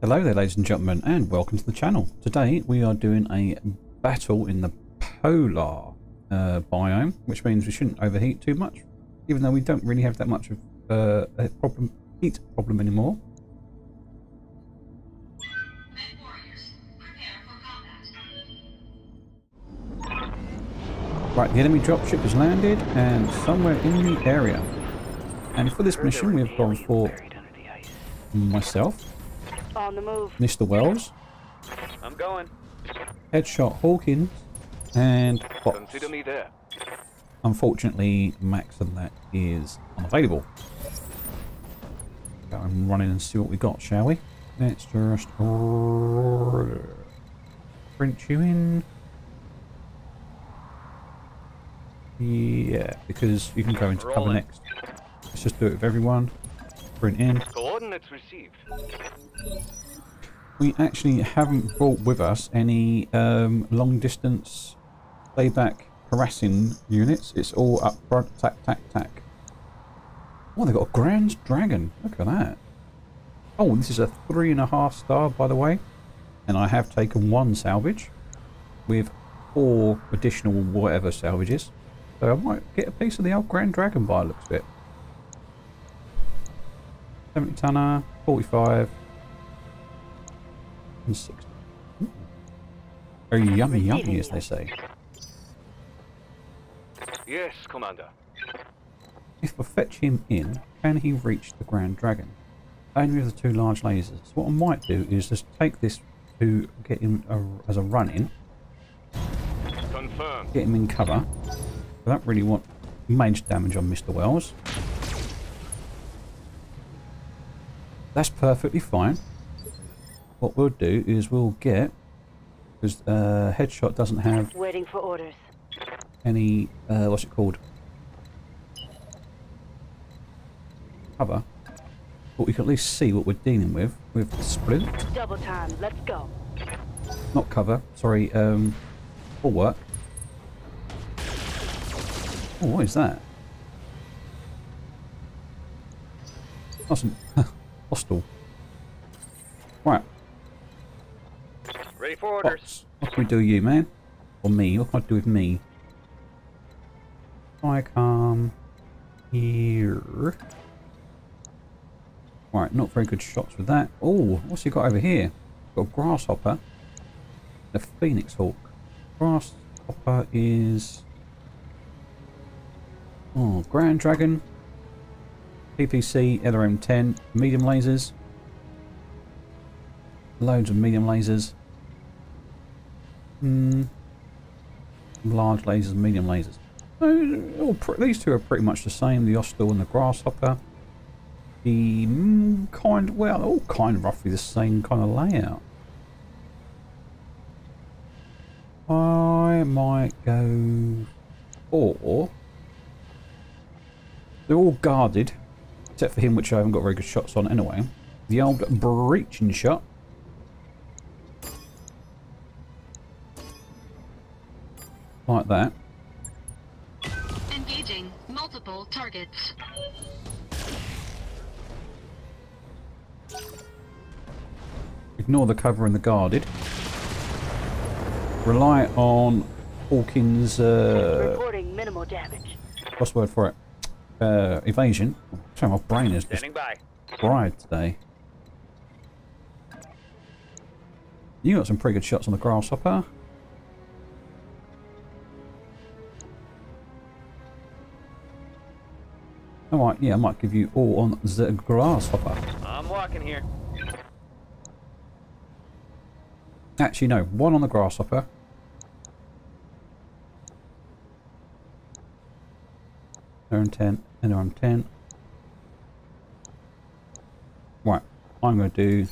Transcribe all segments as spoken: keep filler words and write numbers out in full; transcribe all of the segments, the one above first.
Hello there ladies and gentlemen, and welcome to the channel. Today we are doing a battle in the polar uh, biome, which means we shouldn't overheat too much, even though we don't really have that much of uh, a problem, heat problem anymore. Warriors, prepare for combat. Right, the enemy dropship has landed and somewhere in the area. And for this mission we have gone for myself, on the move, Mister Wells, I'm going. Headshot Hawkins, and Fox. Consider me there. Unfortunately, Max and that is unavailable. Go and run in and see what we got, shall we? Let's just print you in. Yeah, because you can go into cover next. Let's just do it with everyone. Print in. Coordinates received. We actually haven't brought with us any um, long distance playback harassing units. It's all up front, tack, tack, tack. Oh, they've got a Grand Dragon. Look at that. Oh, this is a three and a half star, by the way. And I have taken one salvage with four additional whatever salvages. So I might get a piece of the old Grand Dragon by the looks of it. seventy tonner, forty-five, and sixty. Ooh. Very yummy, yummy, as they say. Yes, Commander. If I fetch him in, can he reach the Grand Dragon? Only with the two large lasers. So what I might do is just take this to get him a, as a run-in. Confirm. Get him in cover. I don't really want mage damage on Mister Wells. That's perfectly fine. What we'll do is we'll get, because uh, headshot doesn't have waiting for orders. Any uh, what's it called? Cover. But we can at least see what we're dealing with with the splint. Double time. Let's go. Not cover. Sorry. Um, bulwark. Oh, what is that? Awesome. Ostil. Right. Ready for orders. Fox, what can we do with you, man? Or me? What can I do with me? I come here. Right, not very good shots with that. Oh, what's he got over here? Got a Grasshopper. The Phoenix Hawk. Grasshopper is... Oh, Grand Dragon. P P C, L R M ten, medium lasers. Loads of medium lasers. Hmm. Large lasers, medium lasers. Uh, these two are pretty much the same, the Ostil and the Grasshopper. The mm, kind, well, all kind of roughly the same kind of layout. I might go... Or... They're all guarded. Except for him, which I haven't got very good shots on anyway. The old breaching shot. Like that. Engaging multiple targets. Ignore the cover and the guarded. Rely on Hawkins' uh, reporting minimal damage. What's the word for it? Uh, evasion. Sorry, my brain is just fried today. You got some pretty good shots on the Grasshopper. Alright, yeah, I might give you all on the Grasshopper. I'm walking here. Actually, no, one on the Grasshopper. L R M ten, L R M ten. Right, I'm going to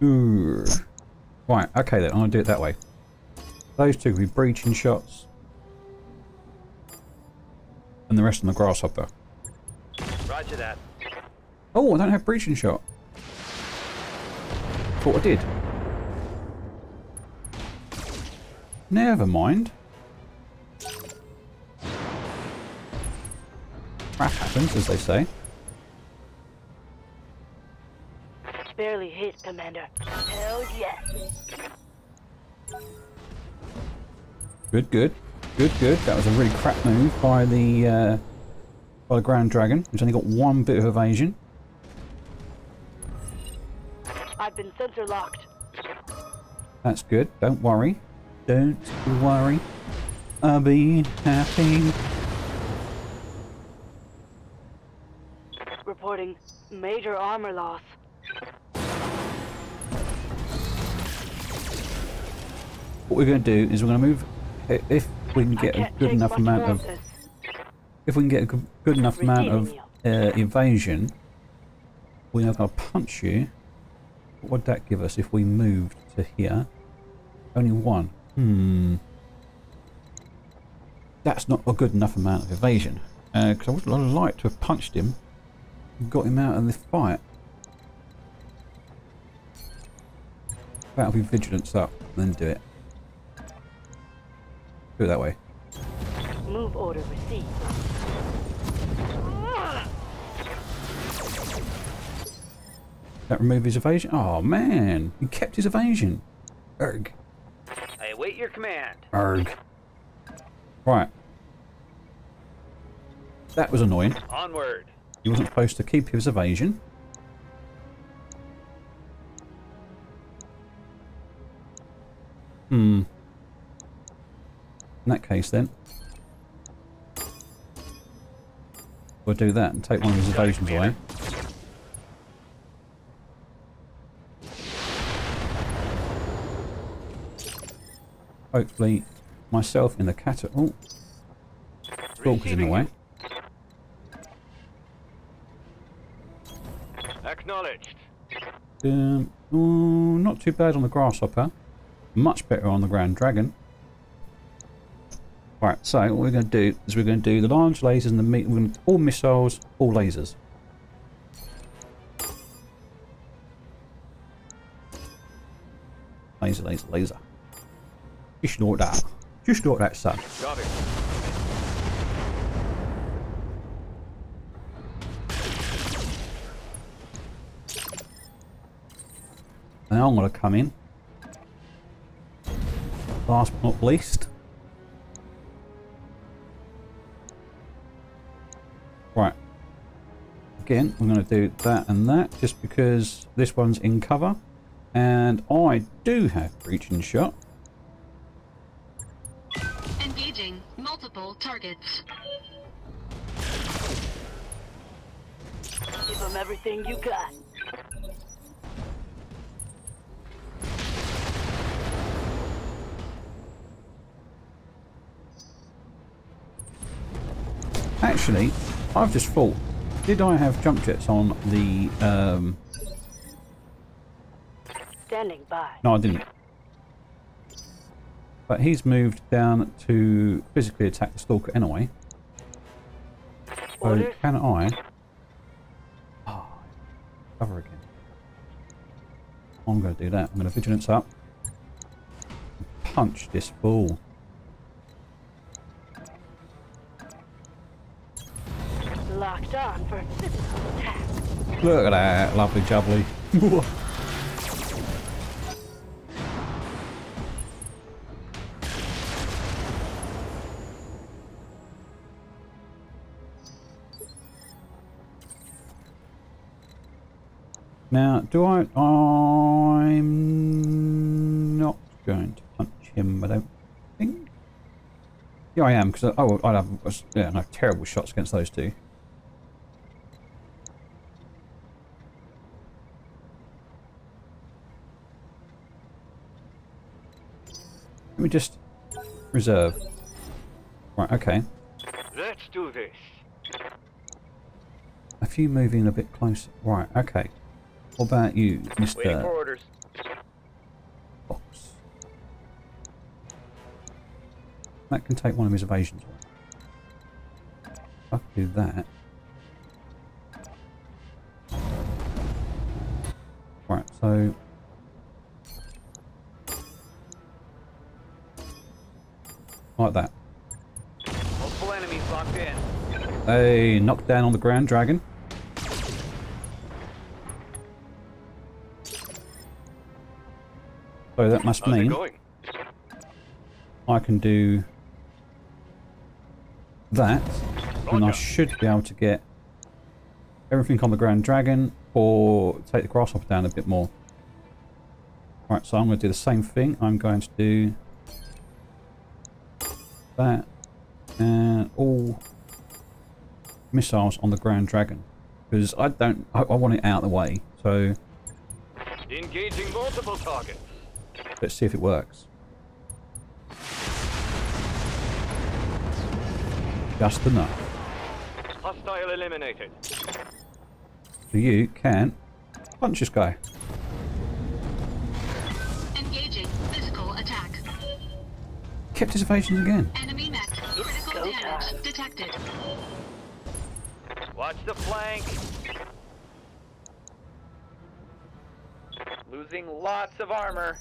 do... Ooh. Right, okay then, I'm going to do it that way. Those two will be breaching shots. And the rest on the Grasshopper. Roger that. Oh, I don't have breaching shot. Thought I did. Never mind. Crap happens, as they say. barely hit, Commander. Hell yes. Good, good. Good, good. That was a really crap move by the uh, by the Grand Dragon, which only got one bit of evasion. I've been sensor locked. That's good. Don't worry. Don't worry. I'll be happy. Reporting major armor loss. What we're going to do is we're going to move if we can get a good enough amount of, of if we can get a good enough amount of uh, evasion, we're not going to punch you. What would that give us if we moved to here? Only one. Hmm. That's not a good enough amount of evasion. Because uh, I would like to have punched him and got him out of the fight. That'll be vigilance up and then do it. Do it that way. Move order received. That remove his evasion? Oh man, he kept his evasion. Erg. I await your command. Erg. Right. That was annoying. Onward. He wasn't supposed to keep his evasion. Hmm. In that case then, we'll do that and take one of his evasions away. Hopefully myself in the catapult. Stalker's in the way. Acknowledged. Um, oh, not too bad on the Grasshopper. Much better on the Grand Dragon. Right, so what we're going to do is we're going to do the large lasers and the meat, we're going to all missiles, all lasers. Laser, laser, laser. Just not that. Just not that, son. Got it. Now I'm going to come in. Last but not least. Right, again I'm going to do that and that just because this one's in cover and I do have breach and shot. Engaging multiple targets. Give them everything you got. Actually, I've just thought, did I have jump jets on the, um... Standing by. No, I didn't. But he's moved down to physically attack the Stalker anyway. So can I... Oh, cover again. I'm going to do that. I'm going to vigilance up. Punch this fool. Locked on for physical attack. Look at that, lovely jubbly. Now, do I? I'm not going to punch him. I don't think. Yeah, I am because oh, I have yeah, no terrible shots against those two. Let me just reserve. Right, okay. Let's do this. A few moving a bit closer. Right, okay. What about you, Mister Fox? That can take one of his evasions. I can do that. Right, so. Like that. Multiple enemies locked in. Hey, knocked down on the Grand Dragon. So that must How's mean I can do that, Roger. And I should be able to get everything on the Grand Dragon or take the Grasshopper down a bit more. Right, so I'm going to do the same thing. I'm going to do that and all missiles on the Grand Dragon, because I don't, I, I want it out of the way. So engaging multiple targets. Let's see if it works. Just enough. Hostile eliminated. So you can punch this guy. Engaging physical attack. Kept his evasions again. Enemy mech. Critical damage detected. Watch the flank. Losing lots of armor.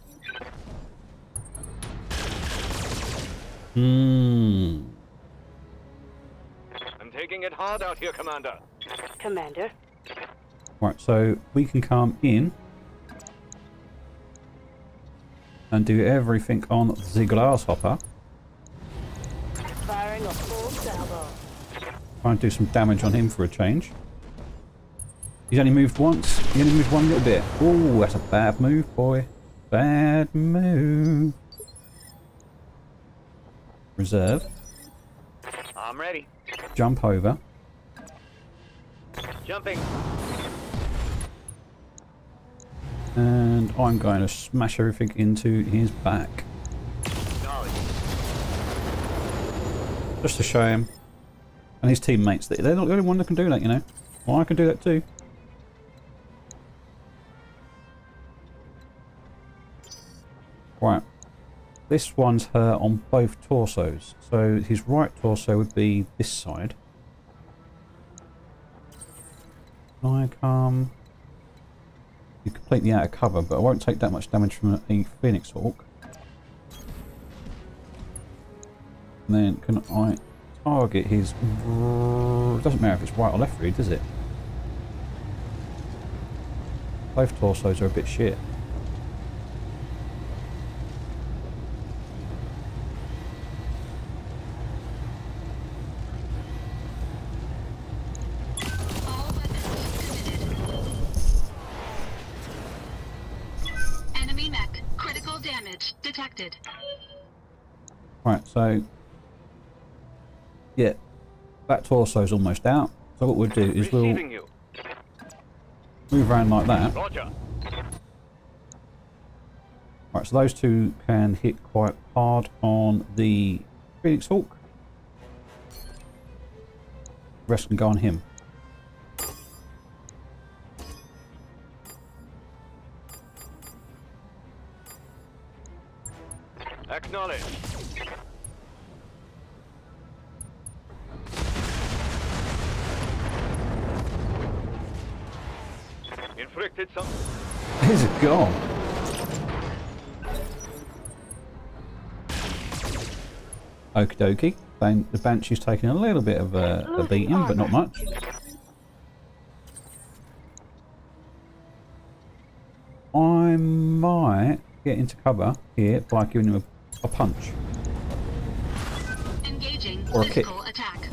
Hmm. I'm taking it hard out here, Commander. Commander. Right, so we can come in and do everything on the Grasshopper. Firing a full salvo. Try and do some damage on him for a change. He's only moved once. He only moved one little bit. Oh, that's a bad move, boy. Bad move. Reserve. I'm ready. Jump over. Jumping. And I'm going to smash everything into his back. Knowledge. Just to show him. And his teammates, they're not the only one that can do that, you know. Well, I can do that too. Right. This one's her on both torsos. So his right torso would be this side. Can I come? You're completely out of cover, but I won't take that much damage from a Phoenix Hawk. And then can I target his... It doesn't matter if it's right or left really, does it? Both torsos are a bit shit. Enemy mech, critical damage detected. Right, so... yeah, that torso's almost out. So what we'll do is we'll move around like that. Roger. Right, so those two can hit quite hard on the Phoenix Hawk. The rest can go on him. Acknowledge. Inflicted something. He's gone. Okie dokie. Then the Banshee's taking a little bit of a, a beating, but not much. I might get into cover here by giving him a, a punch. Engaging or a kick. Attack.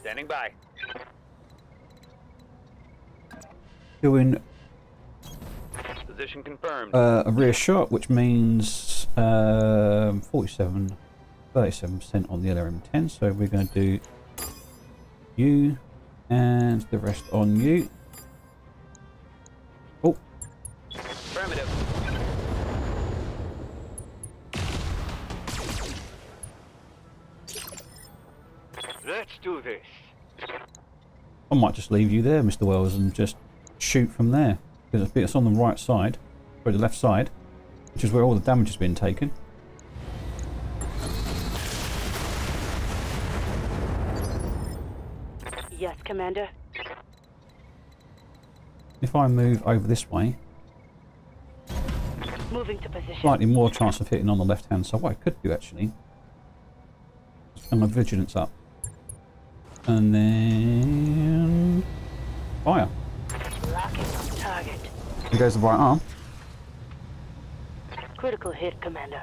Standing by. Doing position confirmed. Uh, a rear shot, which means um, forty-seven, thirty-seven percent on the other M ten. So we're going to do you and the rest on you. Oh, affirmative. Let's do this. I might just leave you there, Mister Wells, and just shoot from there, because it's on the right side, or the left side, which is where all the damage has been taken. Yes, Commander. If I move over this way, moving to position, slightly more chance of hitting on the left hand, so what I could do actually is and my vigilance up. And then fire. Target. Here goes the right arm. Critical hit, Commander.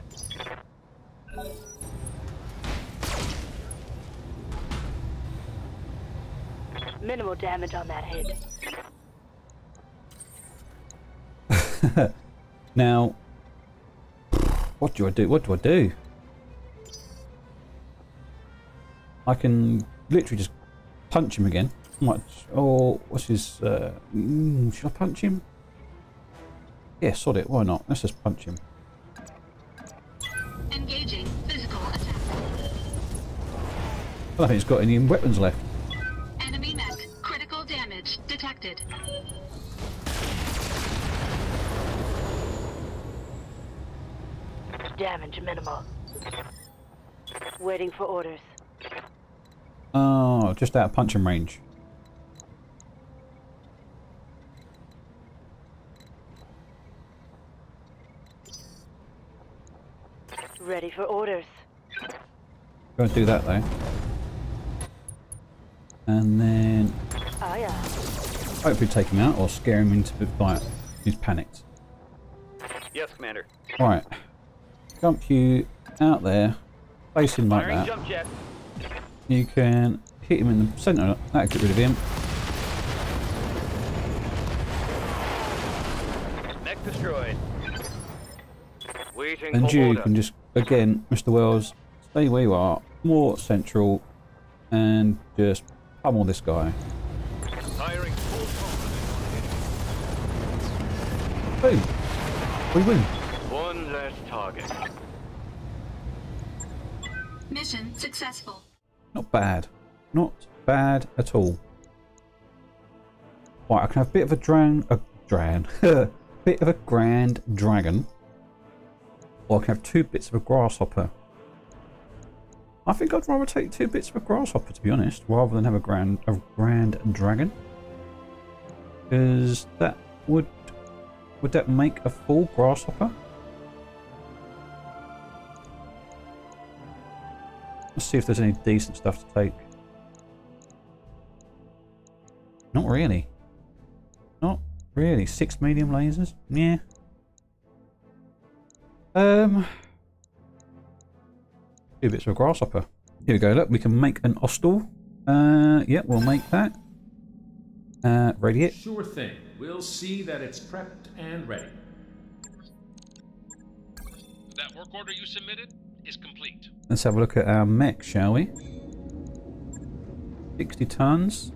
Minimal damage on that hit. Now, what do I do? What do I do? I can literally just punch him again. Much. Oh, what's his? Uh, mm, should I punch him? Yeah, sod it. Why not? Let's just punch him. Engaging physical attack. I don't think he's got any weapons left. Enemy mech. Critical damage detected. Damage minimal. Waiting for orders. Oh, just out of punching range. Ready for orders. Go and do that though. And then oh, yeah. Hopefully take him out or scare him into the fight. He's panicked. Yes, Commander. Alright. Jump you out there. Face him like that. Jump jet. You can hit him in the centre. That'll get rid of him. Mech destroyed. Waiting and you order. Can just, again, Mister Wells, stay where you are, more central, and just pummel this guy. Firing full. Boom. We win. One less target. Mission successful. Not bad. Not bad at all. Right, I can have a bit of a dran... a dran... a bit of a Grand Dragon. Or I can have two bits of a Grasshopper. I think I'd rather take two bits of a Grasshopper, to be honest, rather than have a Grand, a grand Dragon. Because that would... would that make a full Grasshopper? Let's see if there's any decent stuff to take. Not really. Not really. Six medium lasers? Yeah. Um. Two bits of a grasshopper. Here we go. Look, we can make an Ostil. Uh, yeah, we'll make that. Uh, radiate. Sure thing. We'll see that it's prepped and ready. That work order you submitted is complete. Let's have a look at our mech, shall we? sixty tons.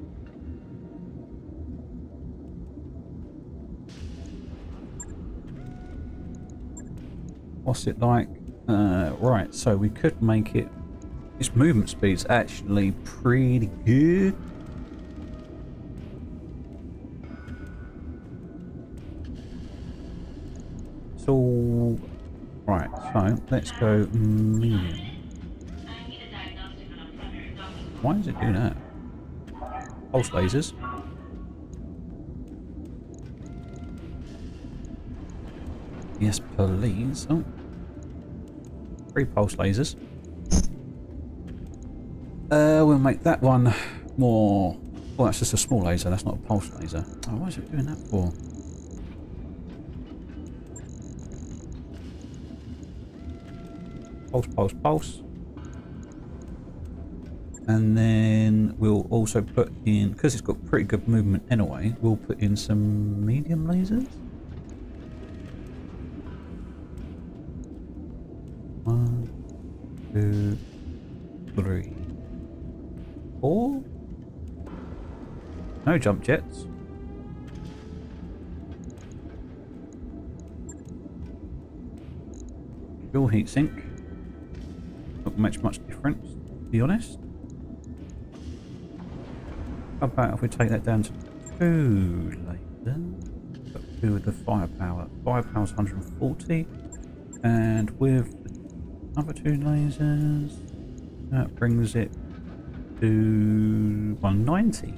What's it like? Uh, right, so we could make it... Its movement speed's actually pretty good. So... Right, so let's go medium. Why does it do that? Pulse lasers. Yes, please. Oh. Three pulse lasers. Uh, we'll make that one more. Well, that's just a small laser, that's not a pulse laser. Oh, why is it doing that for? Pulse, pulse, pulse. And then we'll also put in, because it's got pretty good movement anyway, we'll put in some medium lasers. One, two, three, four. No jump jets. Dual heat sink. Not much much difference, to be honest. How about if we take that down to two later? Got two with the firepower. Firepower's one hundred forty. And with the other two lasers, that brings it to one ninety.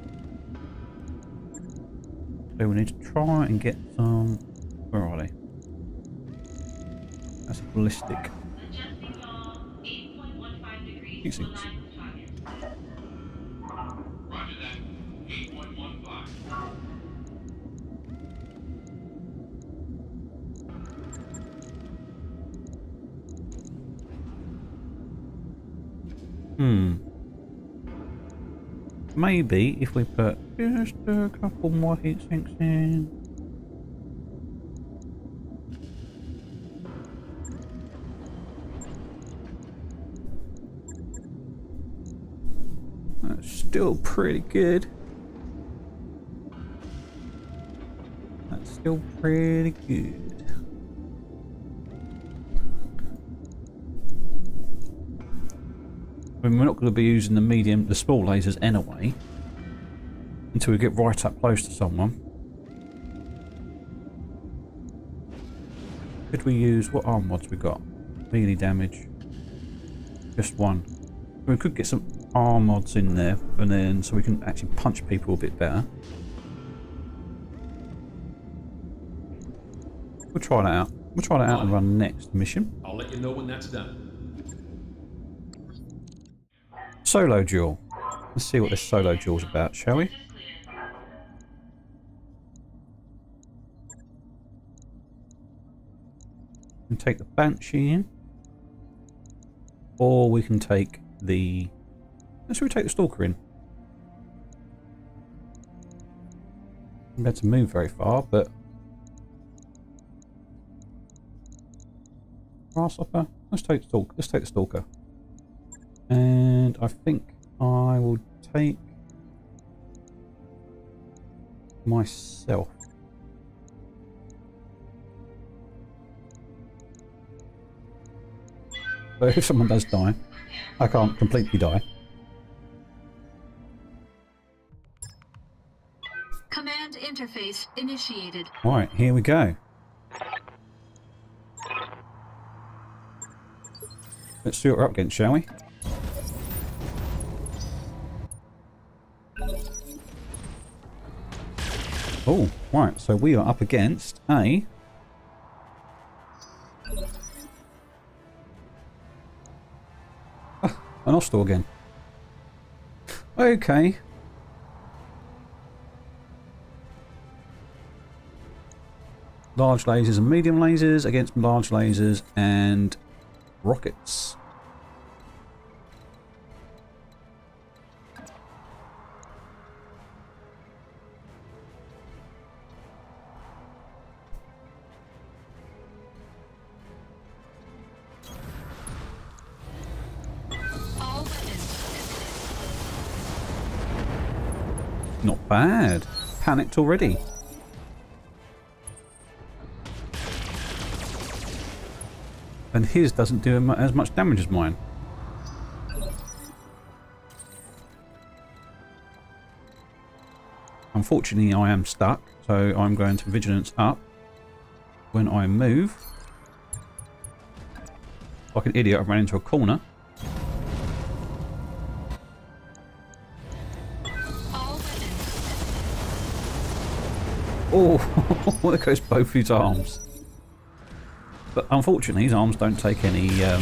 So we need to try and get some. Where are they? That's ballistic. Heat sinks. Hmm. Maybe if we put just a couple more heat sinks in. That's still pretty good. That's still pretty good. I mean, we're not going to be using the medium, the small lasers anyway, until we get right up close to someone. Could we use, what arm mods we got? Melee damage. Just one. We could get some arm mods in there, and then so we can actually punch people a bit better. We'll try that out. We'll try that out and run next mission. I'll let you know when that's done. Solo duel. Let's see what this solo duel's about, shall we? We can take the Banshee in. Or we can take the... Let's we take the Stalker in. I'm about to move very far, but... Grasshopper? Let's take the Stalker. Let's take the Stalker. And I think I will take myself. So if someone does die, I can't completely die. Command interface initiated. Alright, here we go. Let's see what we're up against, shall we? Oh, right, so we are up against a... Oh, an Ostil again. Okay. Large lasers and medium lasers against large lasers and rockets. Not bad. Panicked already. And his doesn't do as much damage as mine. Unfortunately, I am stuck, so I'm going to vigilance up when I move. Like an idiot, I ran into a corner. Oh, there goes both his arms. But unfortunately, his arms don't take any um,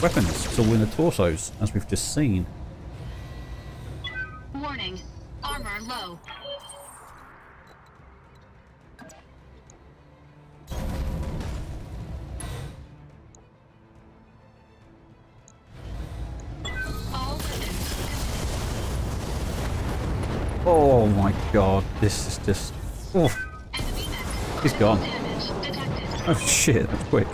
weapons. It's all in the torsos, as we've just seen. Warning, armor low. Oh my God, this is just. Oh. He's gone. Oh shit, that's quick.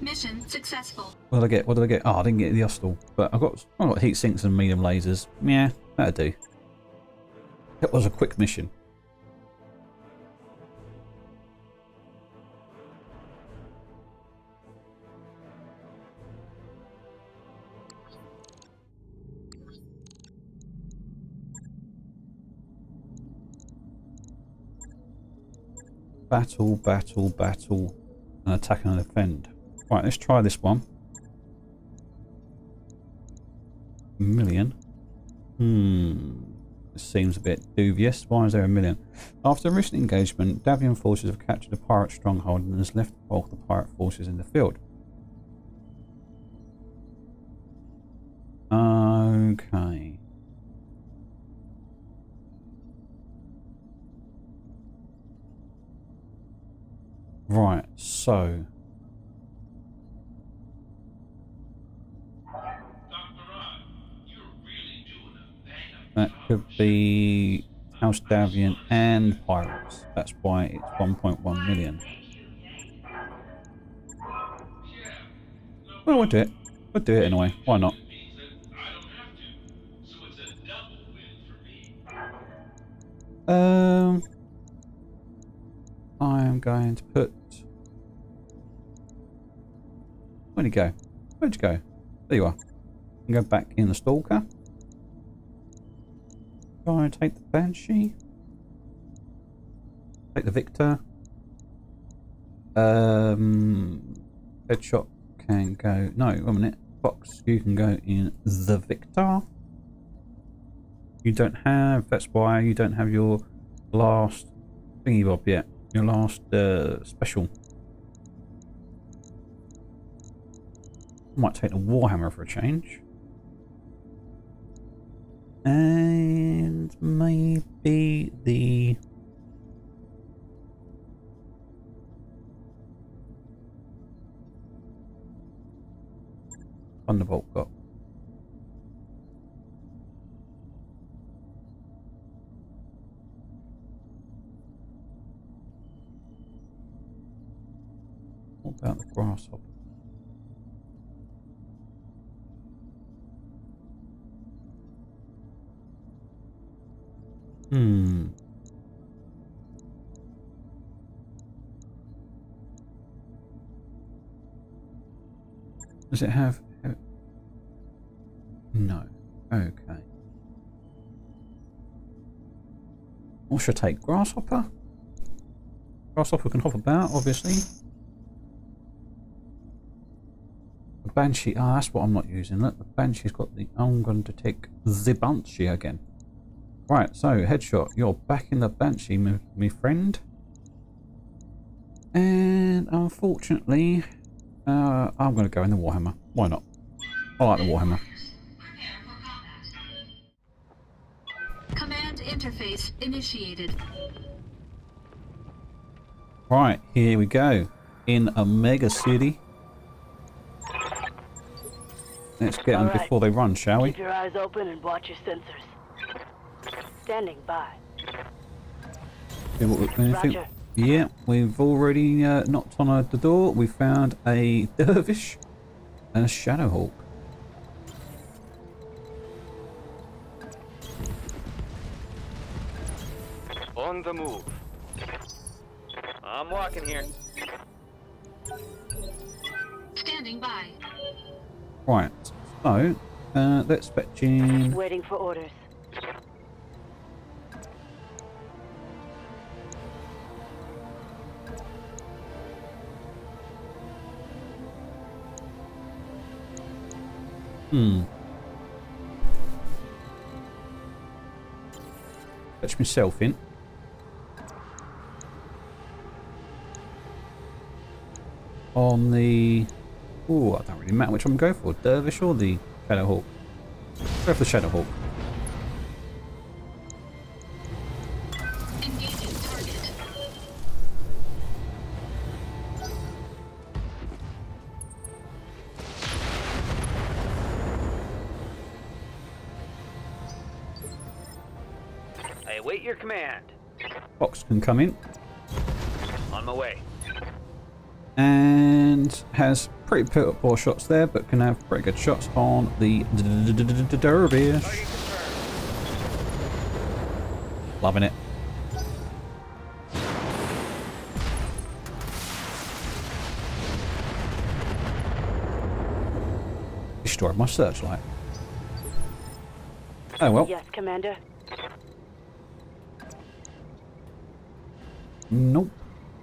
Mission successful. What did I get? What did I get? Oh, I didn't get the Ostil, but I got, I got heat sinks and medium lasers. Yeah, that'll do. That was a quick mission. Battle, battle, battle, and attack and defend. Right, let's try this one. A million. Hmm. This seems a bit dubious. Why is there a million? After a recent engagement, Davion forces have captured a pirate stronghold and has left the bulk of the pirate forces in the field. Okay. Right, so That could be House Davion and Pirates. That's why it's one point one million. Well, we'll do it. We'll do it anyway. Why not? Um, I am going to put. Where'd he go? Where'd you go? There you are. You can go back in the Stalker. Try and take the Banshee. Take the Victor. Um, Headshot can go. No, wait a minute. Fox, you can go in the Victor. You don't have. That's why you don't have your last thingy bob yet. Your last uh, special. Might take the Warhammer for a change. And maybe the Thunderbolt got. What about the Grasshopper? Hmm. Does it have? No. Okay. Or should I take Grasshopper? Grasshopper can hop about, obviously. The Banshee. Ah, oh, that's what I'm not using. Look, the Banshee's got the. I'm going to take the Banshee again. Right, so Headshot, you're back in the Banshee, me, me friend. And unfortunately, uh, I'm going to go in the Warhammer. Why not? I like the Warhammer. Command interface initiated. Right, here we go. In a mega city. Let's get them before they run, shall we? Keep your eyes open and watch your sensors. Standing by. Yeah, what, anything? Yeah, we've already uh, knocked on a, the door. We found a Dervish and a Shadowhawk. On the move. I'm walking here. Standing by. Right. So, uh, let's fetch in. Waiting for orders. Hmm. Fetch myself in. On the. Oh, I don't really matter which one I'm going for, Dervish or the Shadowhawk. Go for the Shadowhawk. Engaging target. Your command. Fox can come in. On my way. And has pretty poor shots there, but can have pretty good shots on the Dervish. Loving it. Destroyed my searchlight. Oh well. Yes, Commander. Nope.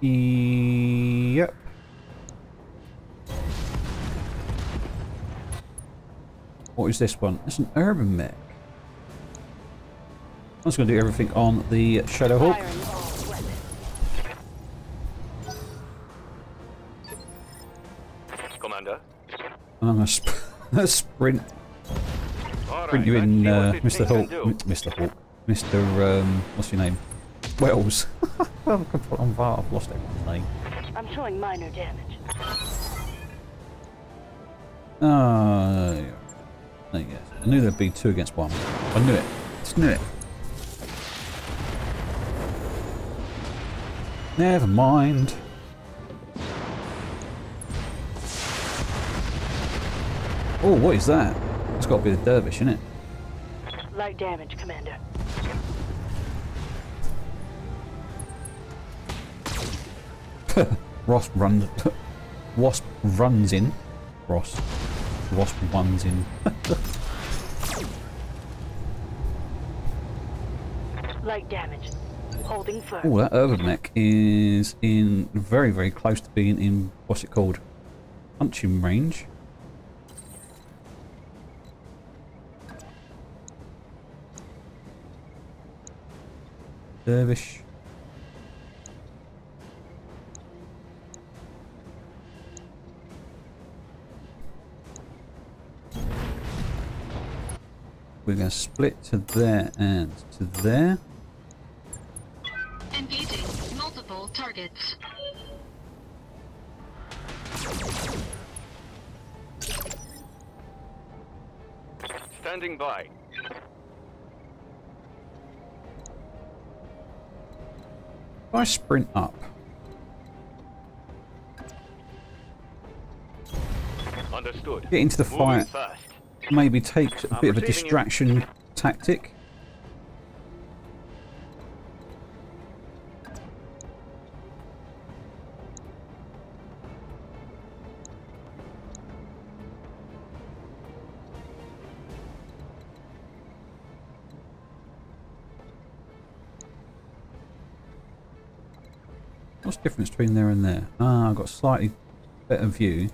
Yep. What is this one? It's an Urban Mech. I'm just going to do everything on the Shadowhawk. Commander. And I'm going to sp sprint. Right, sprint you in, uh, Mister Hawk. Mister Hawk. Mister, um, what's your name? Wells. Well, I'm, I've lost everyone's name. I'm showing minor damage. Ah, uh, there you go. I knew there'd be two against one. I knew it. isn't it? Never mind. Oh, what is that? It's got to be the Dervish, isn't it? Light damage, Commander. Ross runs. Wasp runs in. Ross. Wasp runs in. Light damage. Holding firm. Oh, that Urban Mech is in very, very close to being in, what's it called? Punching range. Dervish. We're going to split to there and to there. Engaging multiple targets. Standing by. If I sprint up. Understood. Get into the fire. Maybe take a bit of a distraction you. tactic. What's the difference between there and there? Ah, I've got a slightly better view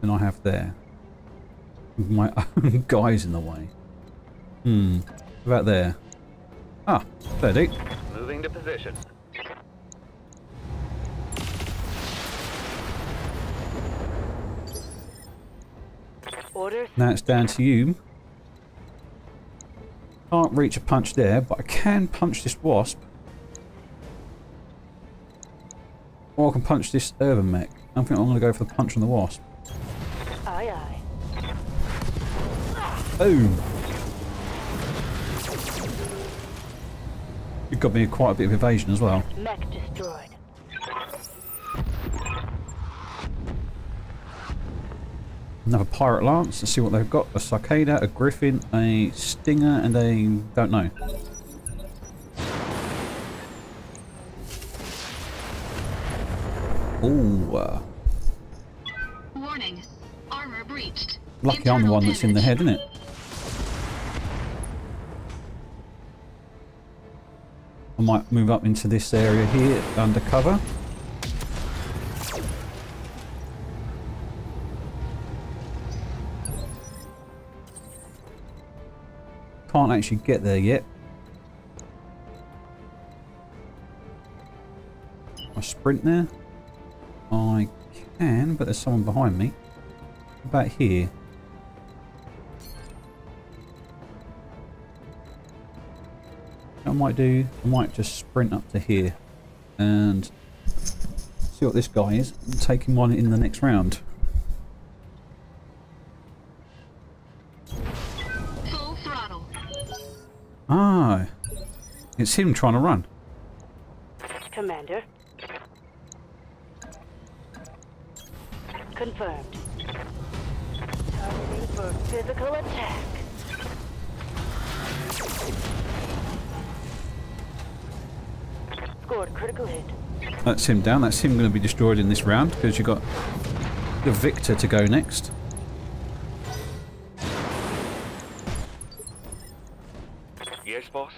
than I have there. My own guys in the way. Hmm. About there. Ah, there, dude. Moving to position. Order. Now it's down to you. Can't reach a punch there, but I can punch this wasp. Or I can punch this Urban Mech. I think I'm going to go for the punch on the wasp. Aye, aye. Boom! You've got me quite a bit of evasion as well. Mech destroyed. Another pirate lance. Let's see what they've got. A Cicada, a Griffin, a Stinger, and a don't know. Ooh. Uh. Warning. Armor breached. Lucky I'm the one that's in the head, isn't it? I might move up into this area here under cover. Can't actually get there yet. I sprint there. I can, but there's someone behind me. About here. I might do, I might just sprint up to here and see what this guy is and take him on in the next round. Full throttle. Ah, it's him trying to run. Commander. Confirmed. Targeting for physical attack. Critical hit. That's him down. That's him going to be destroyed in this round because you've got the Victor to go next. Yes, boss.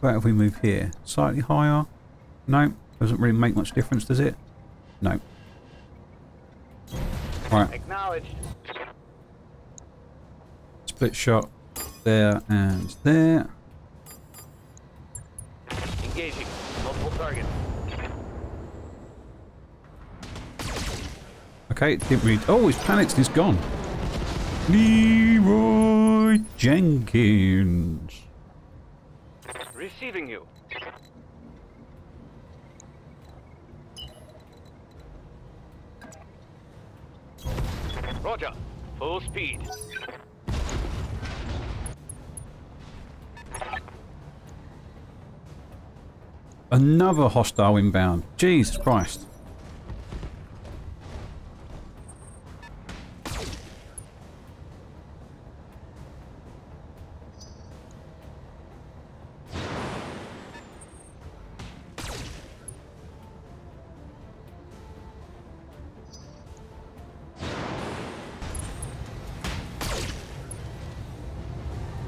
What if we move here? Slightly higher? No. Doesn't really make much difference, does it? No. Right. Acknowledged. Split shot there and there. Engaging multiple targets. Okay, didn't read. Oh, he's panicked and he's gone. Leroy Jenkins. Receiving you. Roger. Full speed. Another hostile inbound. Jesus Christ.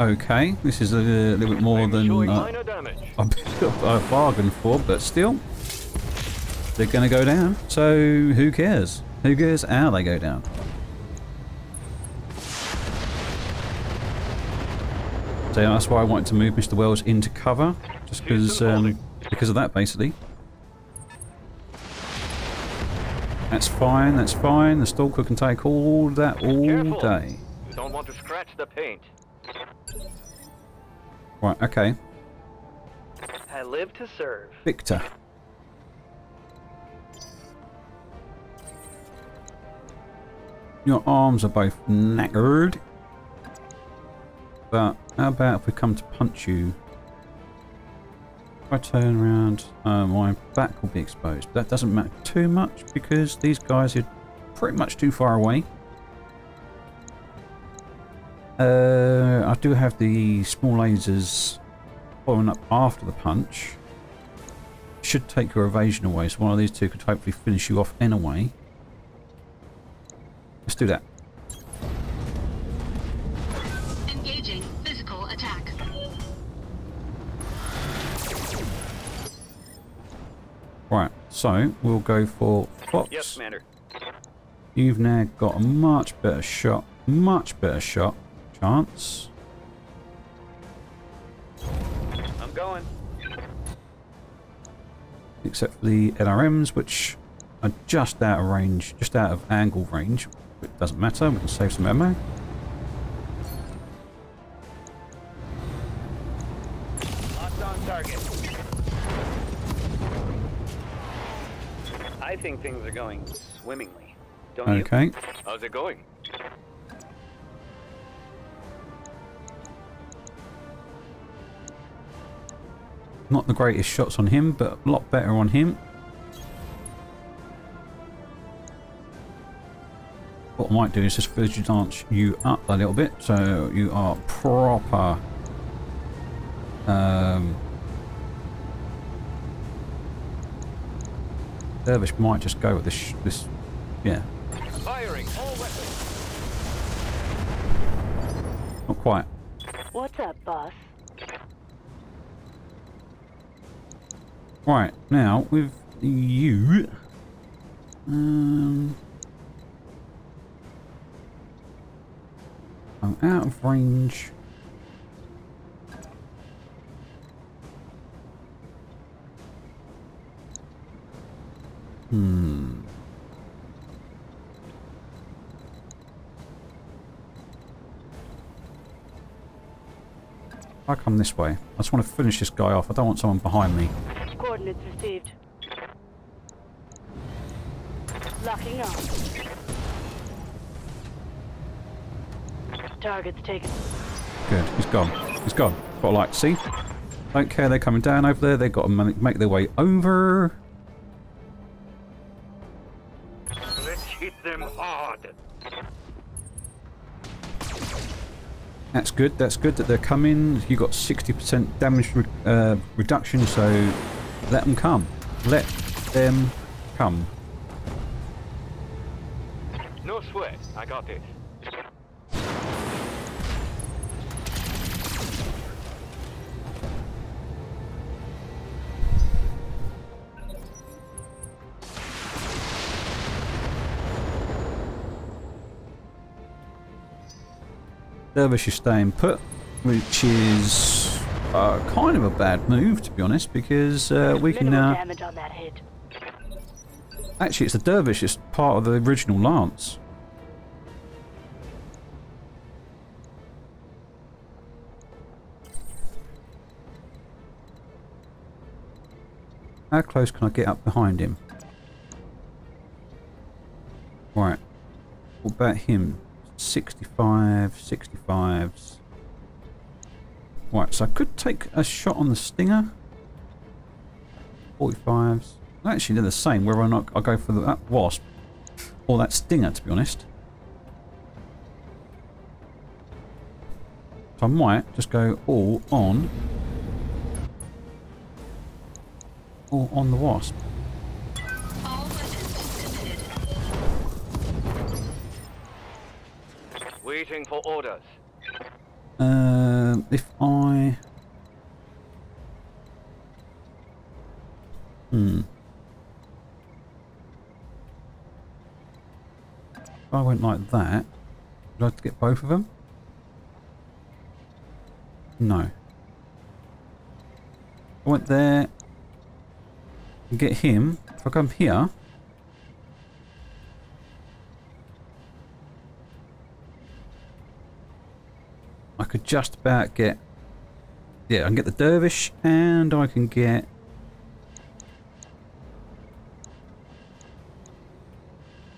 Okay, this is a, a little bit more than uh, I bargained for, but still, they're going to go down. So who cares? Who cares how they go down? So that's why I wanted to move Mister Wells into cover, just because um, because of that, basically. That's fine. That's fine. The Stalker can take all that all Careful. day. You don't want to scratch the paint. Right, okay. I live to serve. Victor. Your arms are both knackered. But how about if we come to punch you? If I turn around, uh, my back will be exposed. But that doesn't matter too much because these guys are pretty much too far away. Uh, I do have the small lasers following up after the punch. Should take your evasion away, so one of these two could hopefully finish you off anyway. Let's do that. Engaging physical attack. Right, so we'll go for Fox. Yes, Commander. You've now got a much better shot, much better shot. Chance. I'm going. Except for the L R Ms, which are just out of range, just out of angle range. It doesn't matter, we can save some ammo. Locked on target. I think things are going swimmingly. Don't okay. You? How's it going? Not the greatest shots on him, but a lot better on him. What I might do is just vigilance you up a little bit, so you are proper um, Dervish might just go with this sh this yeah. Firing all weapons. Not quite. What's up, boss? Right, now, with you, um, I'm out of range. Hmm. I come this way. I just want to finish this guy off. I don't want someone behind me. Coordinates received. Locking on. Target's taken. Good. He's gone. He's gone. Got a light. See? Don't care. They're coming down over there. They've got to make their way over. Let's hit them hard. That's good. That's good that they're coming. You got sixty percent damage re uh, reduction, so. Let them come. Let them come. No sweat. I got this. Dervish is staying put, which is. Uh, kind of a bad move, to be honest, because uh, we can now. Actually, it's the Dervish. It's part of the original lance. How close can I get up behind him? Right. We'll about him? sixty-five, sixty-fives. Right, so I could take a shot on the Stinger. forty-fives. Actually, they're the same, whether or not I go for the, that Wasp or that Stinger, to be honest. So I might just go all on. All on the Wasp. Waiting for orders. Um, if I... Hmm. If I went like that, would I have to get both of them? No. I went there and get him. If I come here... I could just about get... Yeah, I can get the Dervish and I can get...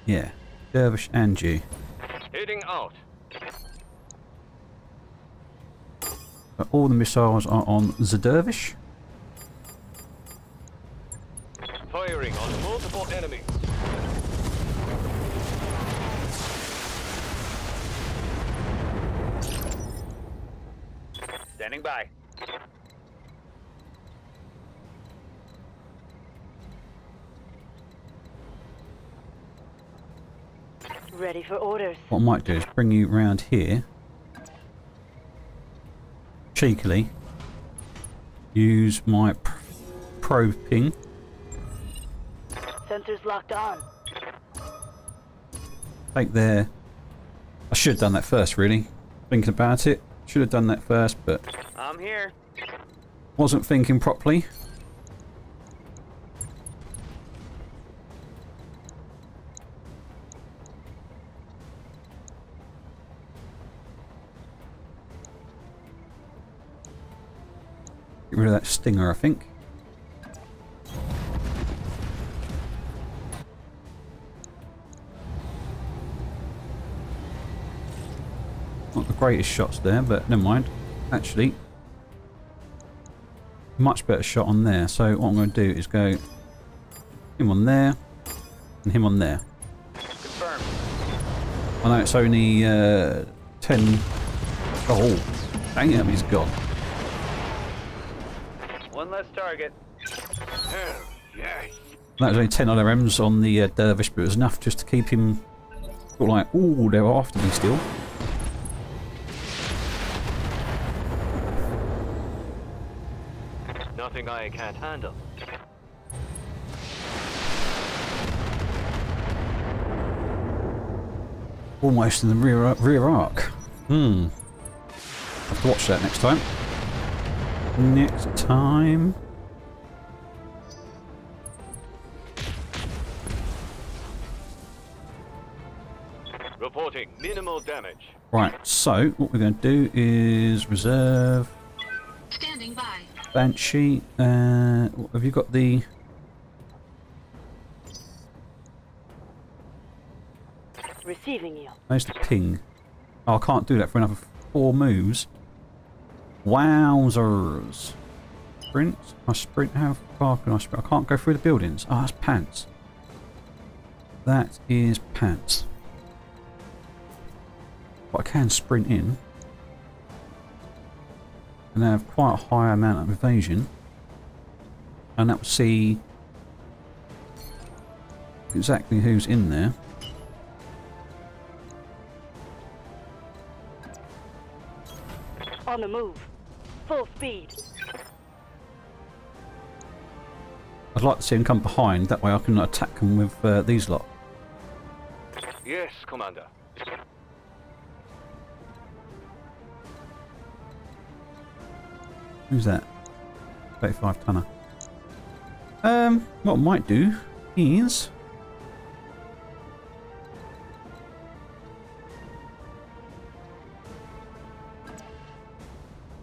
Yeah, Dervish and G. Heading out. But all the missiles are on the Dervish. Firing on multiple enemies. Standing by. Ready for orders. What I might do is bring you round here. Cheekily. Use my pr probe ping. Sensors locked on. Take their... I should have done that first, really. Thinking about it. Should have done that first, but I'm here. Wasn't thinking properly. Get rid of that Stinger, I think. Not the greatest shots there, but never mind. Actually, much better shot on there. So what I'm going to do is go him on there and him on there. Confirm. I know it's only uh, ten. Oh, dang it, he's gone. One less target. Oh, yes. That was only ten R Ms on the uh, Dervish, but it was enough just to keep him sort of like, ooh, they were after me still. Nothing I can't handle. Almost in the rear rear arc. Hmm. I'll have to watch that next time. Next time. Reporting minimal damage. Right. So what we're going to do is reserve. Standing by. Banshee, uh, have you got the... Receiving you. Where's the ping? Oh, I can't do that for another four moves. Wowzers. Sprint? I sprint? How far can I sprint? I can't go through the buildings. Oh, that's pants. That is pants. But I can sprint in. And they have quite a high amount of evasion, and that will see exactly who's in there. On the move, full speed. I'd like to see him come behind. That way, I can attack him with uh, these lot. Yes, Commander. Who's that? thirty-five tonner. Um, what I might do is...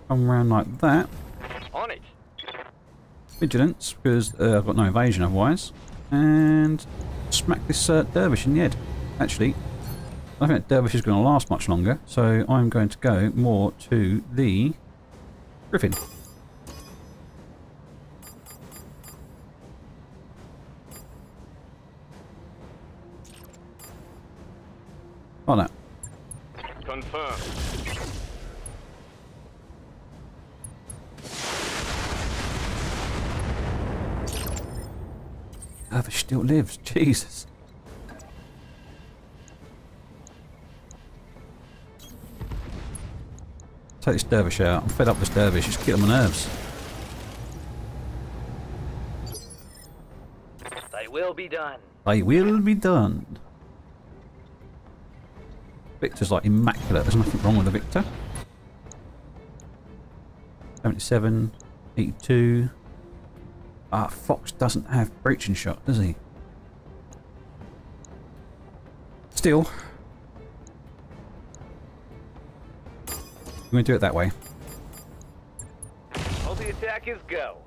come around like that. On it. Vigilance, because uh, I've got no evasion otherwise. And smack this uh, Dervish in the head. Actually, I don't think Dervish is going to last much longer, so I'm going to go more to the Griffin. Oh, no. Confirmed. Dervish still lives. Jesus. Take this Dervish out. I'm fed up with this Dervish. It's killing my nerves. They will be done. They will be done. Victor's like immaculate, there's nothing wrong with the Victor. seventy-seven, eighty-two. Ah, Fox doesn't have breaching shot, does he? Still. I'm going to do it that way. All the attackers go.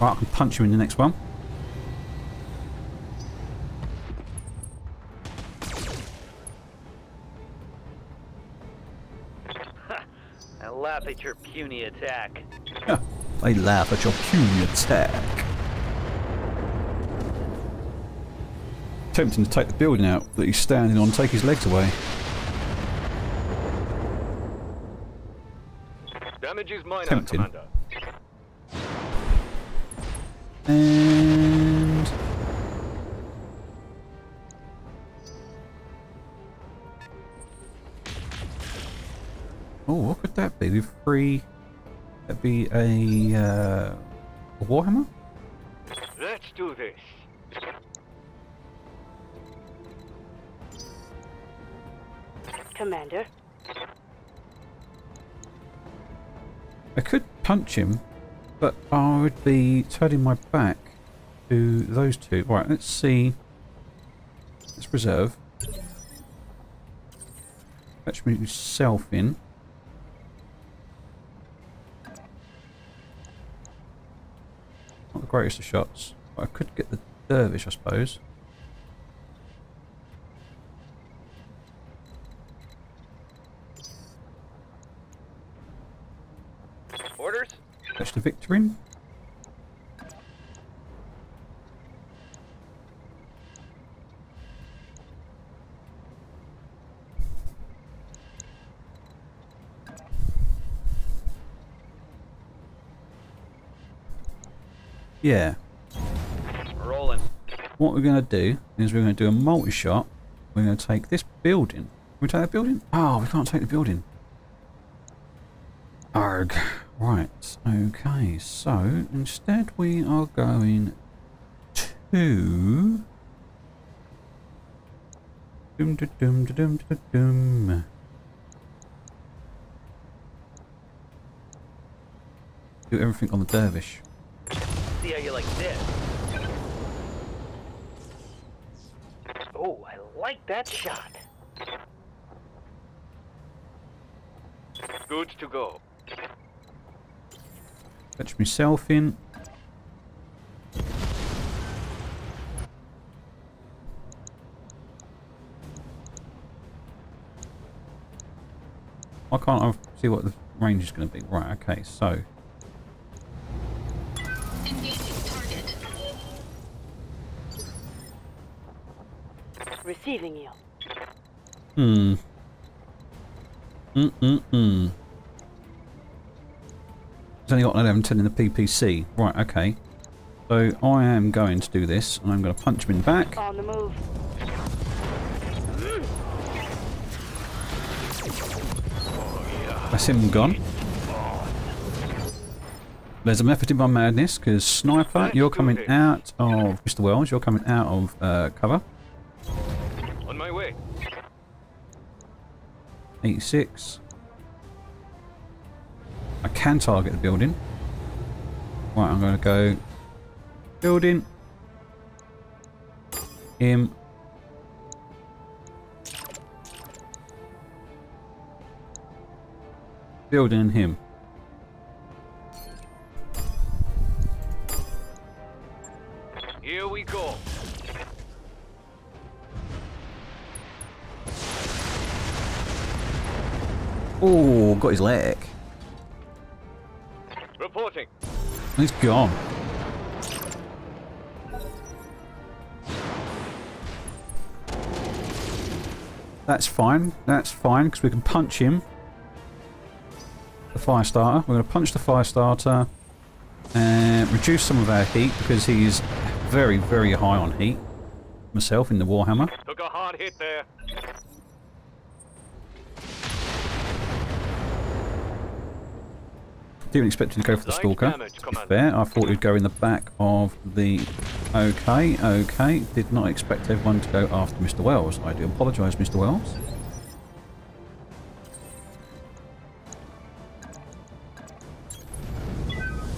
Right, I can punch him in the next one. I laugh at your puny attack. I laugh at your puny attack. Tempting to take the building out that he's standing on, take his legs away. Damage is minor, tempting. Commander. And oh, what could that be? We've free. That'd be a, uh, a Warhammer. Let's do this. Commander. I could punch him. But I would be turning my back to those two. Right, let's see. Let's reserve. Let's move yourself in. Not the greatest of shots. But I could get the Dervish, I suppose. Orders? Catch the Victor in. Yeah. Rolling. What we're going to do is we're going to do a multi-shot. We're going to take this building. Can we take that building? Oh, we can't take the building. Arg. Right, okay, so instead we are going to doom da doom da doom da doom. Do everything on the Dervish. See how you like this. Oh, I like that shot. Good to go. Catch myself in. I can't see what the range is going to be. Right, okay, so. Engaging target. Receiving you. Hmm. Mm-mm-mm. It's only got an eleven ten in the P P C. Right, okay. So I am going to do this, and I'm going to punch him in the back. On the move. That's him gone. There's a method in my madness, because Sniper, you're coming out of Mister Wells, you're coming out of uh, cover. On my way. eighty-six. I can target the building. Right, I'm going to go building, him, building, him. Here we go. Oh, got his leg. Reporting. He's gone. That's fine. That's fine, because we can punch him. The fire starter. We're going to punch the fire starter and reduce some of our heat because he's very, very high on heat. Myself in the Warhammer. Took a hard hit there. Didn't expect him to go for the Stalker. Fair. I thought he'd go in the back of the. Okay, okay. Did not expect everyone to go after Mister Wells. I do apologise, Mister Wells.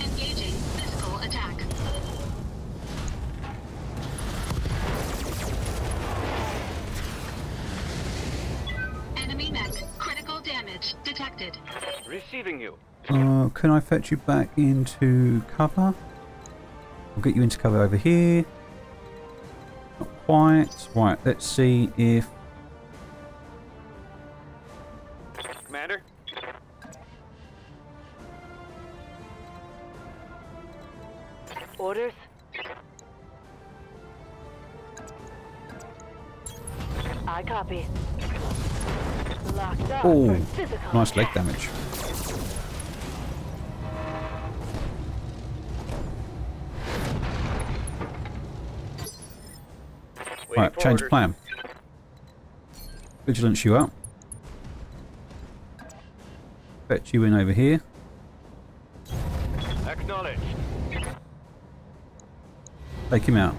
Engaging physical attack. Enemy mech. Critical damage detected. Receiving you. Uh, can I fetch you back into cover? I'll get you into cover over here. Not quite. Right, let's see if... Commander? Orders? I copy. Locked up. Oh, nice leg damage. Right, change of plan. Vigilance you up. Fetch you in over here. Acknowledge. Take him out.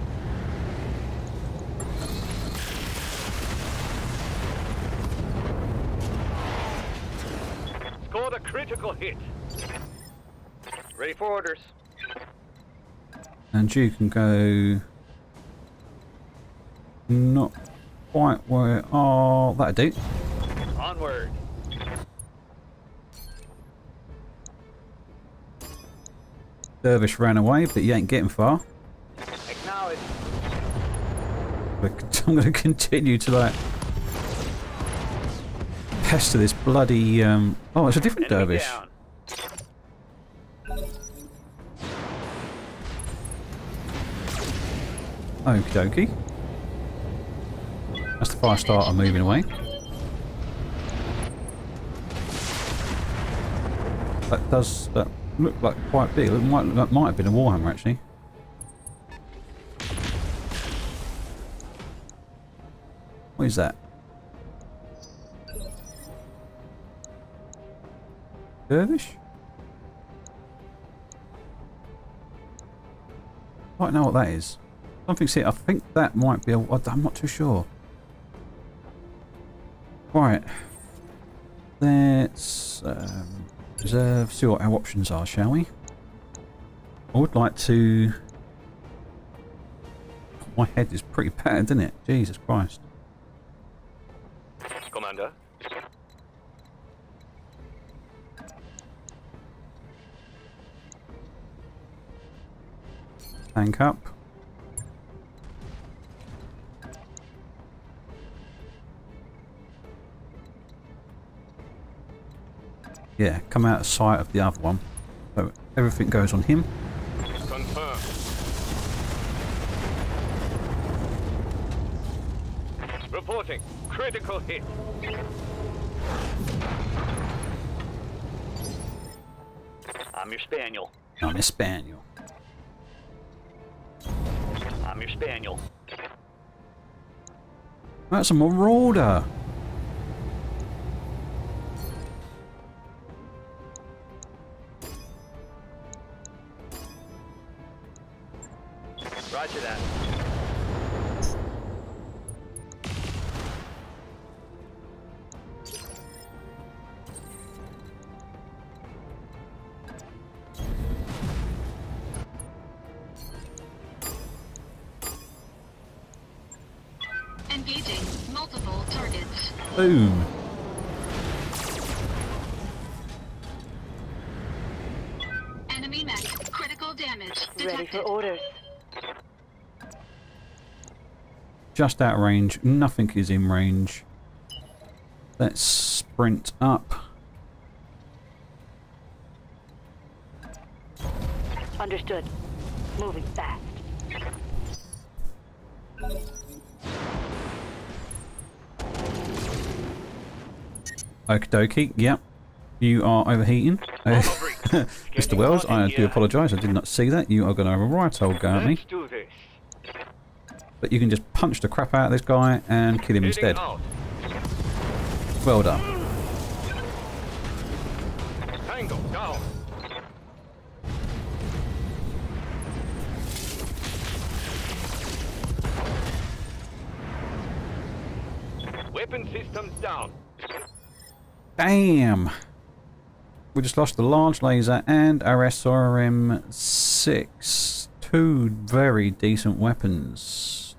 Scored a critical hit. Ready for orders. And you can go... Not quite where. Oh, that'll do. Onward. Dervish ran away, but you ain't getting far. Acknowledge. I'm going to continue to like pester this bloody. Um... Oh, it's a different Enemy Dervish. Down. Okie dokie. That's the fire starter moving away. That does that look like quite big. It might, that might have been a Warhammer actually. What is that? Dervish? I don't know what that is. Something's here. I think that might be a. I'm not too sure. Right, let's um, reserve, see what our options are, shall we? I would like to... My head is pretty battered, isn't it? Jesus Christ. Commander. Tank up. Yeah, come out of sight of the other one. So everything goes on him. Confirm. Reporting. Critical hit. I'm your spaniel. I'm your spaniel. I'm your spaniel. That's a Marauder. Boom. Enemy mech. Critical damage detected. Ready for orders. just out of range. Nothing is in range. Let's sprint up. Understood. Moving fast. Okie dokie, yep. You are overheating. Uh, Mister Wells, I do apologise, I did not see that. You are going to have a right old go at me. But you can just punch the crap out of this guy and kill him instead. Well done. Weapon systems down. Damn! We just lost the large laser and our S R M six. Two very decent weapons.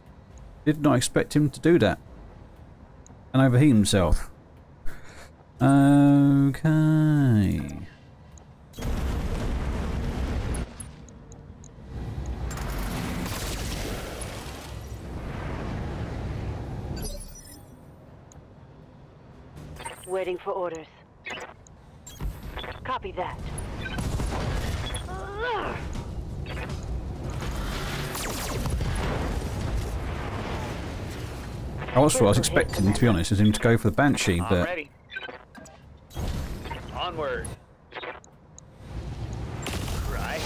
Did not expect him to do that. And overheat himself. Okay. Waiting for orders. Copy that. Uh, I was, I was expecting, to be honest, is him to go for the Banshee, but... I'm ready. Onward. Right.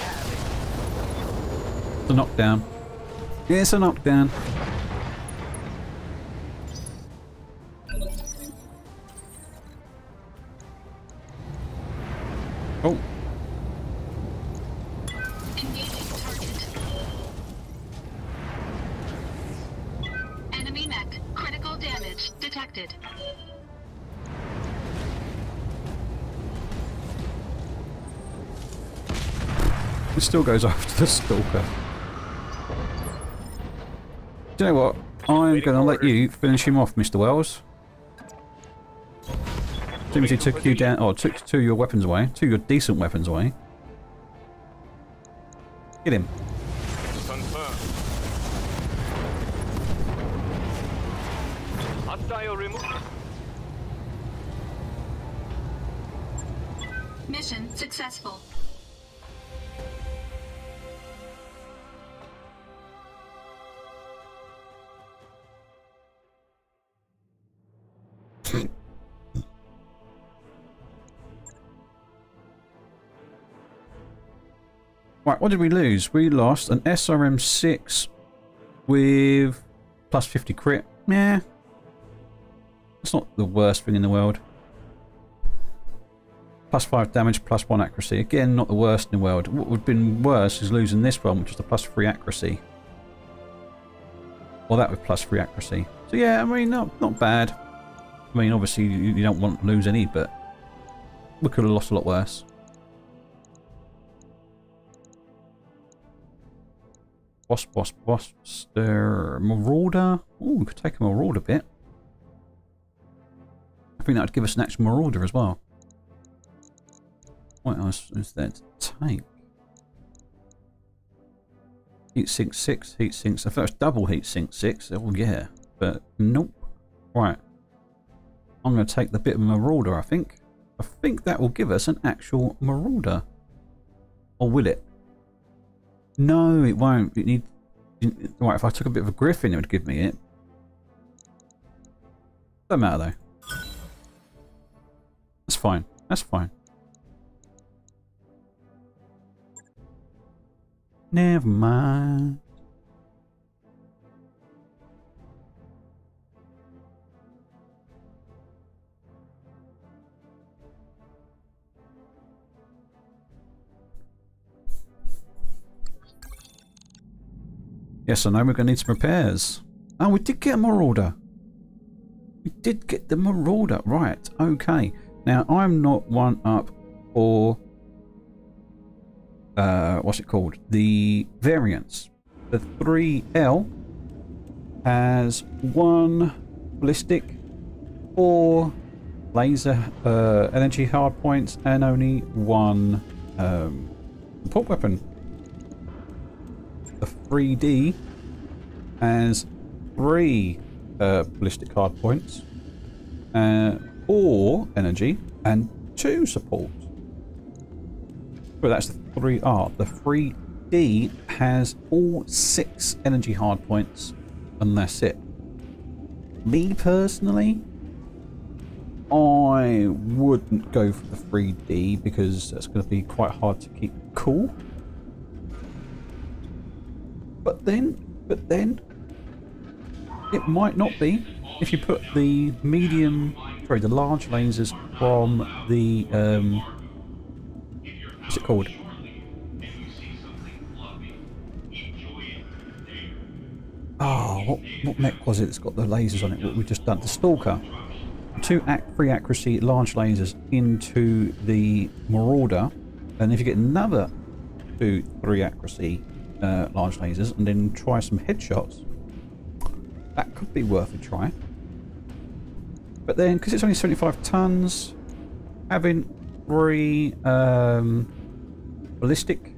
It's a knockdown. It's a knockdown. Oh. Engaging target. Enemy mech. Critical damage detected. It still goes after the Stalker. Do you know what? I'm going to let you finish him off, Mister Wells. Seems he took you down, or took two of your weapons away, two of your decent weapons away. Get him. Mission successful. Right, what did we lose? We lost an S R M six with plus fifty crit. Nah. That's not the worst thing in the world. Plus five damage, plus one accuracy. Again, not the worst in the world. What would have been worse is losing this one, which is the plus three accuracy. Or that with plus three accuracy. So yeah, I mean, not, not bad. I mean, obviously, you, you don't want to lose any, but we could have lost a lot worse. Wasp, wasp, wasp, uh, Marauder. Ooh, we could take a Marauder bit. I think that would give us an extra Marauder as well. What else is there to take? Heat sink six, heat sink six. I thought it was double heat sink six. Oh yeah, but nope. Right. I'm going to take the bit of Marauder, I think. I think that will give us an actual Marauder. Or will it? No, it won't. It need. It, right, if I took a bit of a Griffin, it would give me it. Doesn't matter though. That's fine. That's fine. Never mind. Yes, I know we're going to need some repairs. Oh, we did get a Marauder. We did get the Marauder. Right, okay. Now, I'm not one up for... Uh, what's it called? The variants. The three L has one ballistic, four laser uh, energy hard points, and only one um, support weapon. The three D has three uh, ballistic hard points, uh, four energy, and two support. Well, that's the three art. The three D has all six energy hard points, and that's it. Me personally, I wouldn't go for the three D because that's going to be quite hard to keep cool. But then, but then, it might not be if you put the medium, sorry, the large lasers from the um, what's it called? Oh, what, what mech was it that's got the lasers on it? What we've just done, the Stalker. Two act free accuracy large lasers into the Marauder, and if you get another two three accuracy uh, large lasers, and then try some headshots. That could be worth a try. But then, because it's only seventy-five tons, having three um, ballistic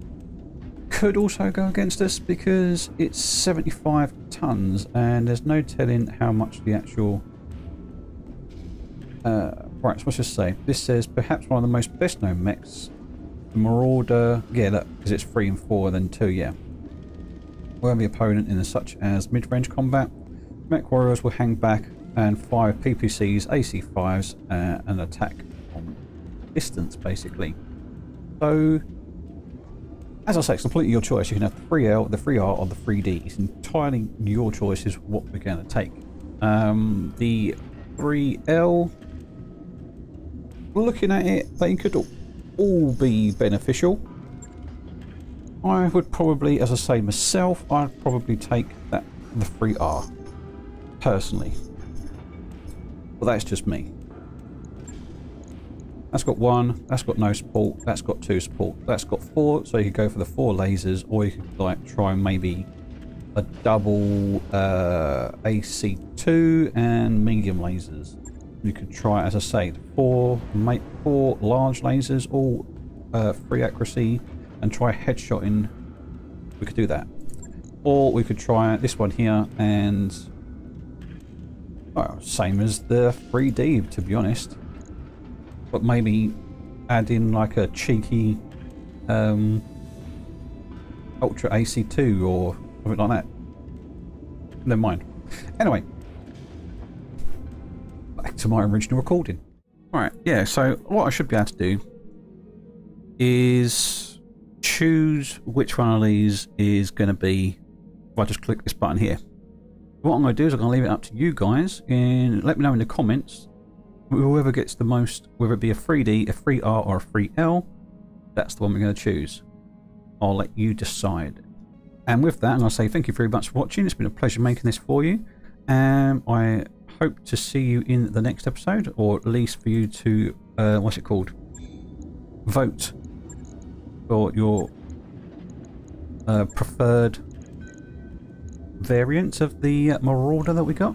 could also go against us because it's seventy-five tons and there's no telling how much the actual... Uh, right, so let's just say, this says perhaps one of the most best known mechs, the Marauder, yeah, look, because it's three and four, then two, yeah. Worthy opponent in such as mid-range combat. Mech warriors will hang back and fire P P Cs, A C fives, uh, and attack from distance, basically. So, as I say, it's completely your choice. You can have the three L, the three R, or the three D. It's entirely your choice is what we're going to take. Um, the three L, looking at it, they could all be beneficial. I would probably, as I say myself, I'd probably take that the three R. Personally, but that's just me. That's got one, that's got no support, that's got two support, that's got four, so you could go for the four lasers, or you could like try maybe a double uh, A C two and medium lasers. You could try, as I say, four, make four large lasers, all uh, free accuracy, and try headshotting. We could do that, or we could try this one here and. Well, same as the three D, to be honest. But maybe add in like a cheeky um, Ultra A C two or something like that. Never mind. Anyway, back to my original recording. Alright, yeah, so what I should be able to do is choose which one of these is going to be if I just click this button here. What I'm going to do is I'm going to leave it up to you guys and let me know in the comments whoever gets the most, whether it be a three D, a three R or a three L, that's the one we're going to choose. I'll let you decide. And with that, and I'll say thank you very much for watching. It's been a pleasure making this for you. Um, I hope to see you in the next episode, or at least for you to, uh, what's it called? Vote for your uh, preferred variants of the Marauder that we got.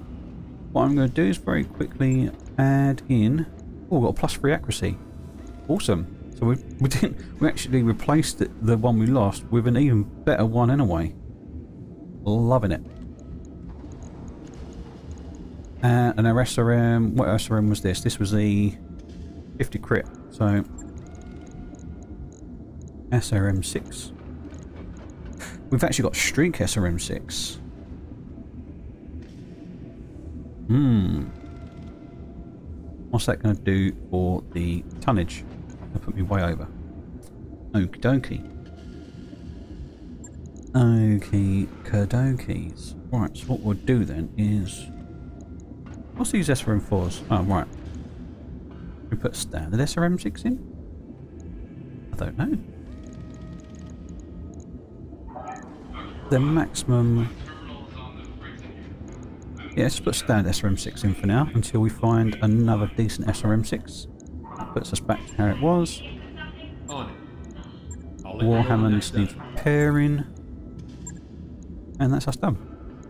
What I'm going to do is very quickly add in. Oh, we've got a plus three accuracy. Awesome. So we we didn't we actually replaced it, the one we lost, with an even better one anyway. Loving it. Uh, and our S R M. What S R M was this? This was the fifty crit. So S R M six. We've actually got streak S R M six. Hmm. What's that going to do for the tonnage? That put me way over. Okie dokie. Okie kadokis. Right, so what we'll do then is... What's these S R M fours? Oh, right. We put standard S R M six in? I don't know. The maximum... Yeah, let's put standard S R M six in for now until we find another decent S R M six. That puts us back to how it was. Warhammer needs repairing. And that's us done.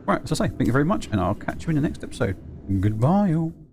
Right, as I say, thank you very much, and I'll catch you in the next episode. Goodbye, all.